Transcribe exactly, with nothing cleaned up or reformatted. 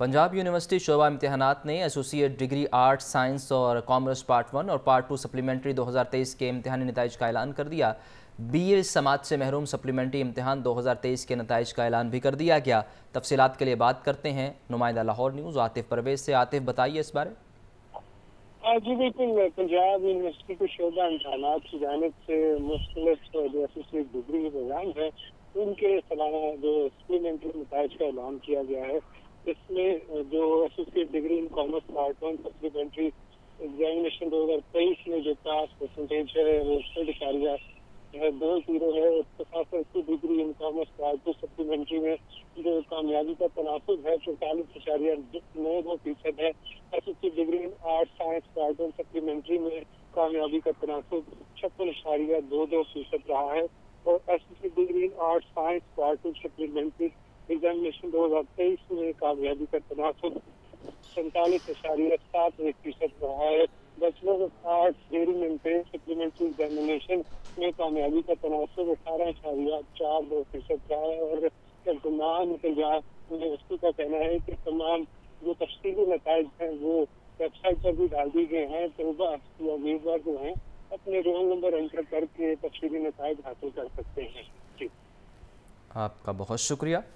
Punjab university शोबा इम्तहानात ने एसोसिएट डिग्री आर्ट्स साइंस और कॉमर्स पार्ट वन और पार्ट टू सप्लीमेंट्री दो हज़ार तेईस के इम्तहानी नताइज का ऐलान कर दिया। बीए समाज से महरूम सप्लीमेंट्री इम्तहान दो हज़ार तेईस के नताइज का ऐलान भी कर दिया गया। तफसीलात के लिए बात करते हैं नुमाइंदा लाहौर न्यूज़ आतिफ परवेज से। आतिफ, बताइए इस बारे। जी बिल्कुल, पंजाब यूनिवर्सिटी के शोबा इम्तहानात की जानिब से मुख्तलिफ जो एसोसिएट डिग्री के प्रोग्राम है उनके सालाना जो सप्लीमेंट्री नताइज का ऐलान किया गया है। इसमें जो associate degree in commerce part one supplementary examination दो हज़ार तेईस में जो पास परसेंटेज है वो छः इशारिया दो जीरो है। उसके साथ साथ इसकी degree in commerce part two supplementary में जो कामयाबी का तनासुब है चौतालीस इशारिया नौ दो फीसद है। Associate degree in art science part one supplementary में कामयाबी का तनासुब छप्पन इशारिया दो दो फीसद रहा है। और associate degree in art science part two supplementary examination दो हजार तेईस में कामयाबी का तनासुब सैंतालीस इशारिया सात एक फीसद रहा है। बैचलर ऑफ आर्ट्स डिग्री में सप्लीमेंट्री एग्जामिनेशन में कामयाबी का तनासुब अठारह इशारिया चार दो फीसद रहा है। और तमाम पंजाब यूनिवर्सिटी का कहना है कि तमाम जो तफसीली नताइज हैं वो वेबसाइट पर भी डाल दिए गए हैं। तलबा या उम्मीदवार जो हैं अपने रोल नंबर एंटर करके तफसीली नताइज हासिल कर सकते हैं। जी, आपका बहुत शुक्रिया।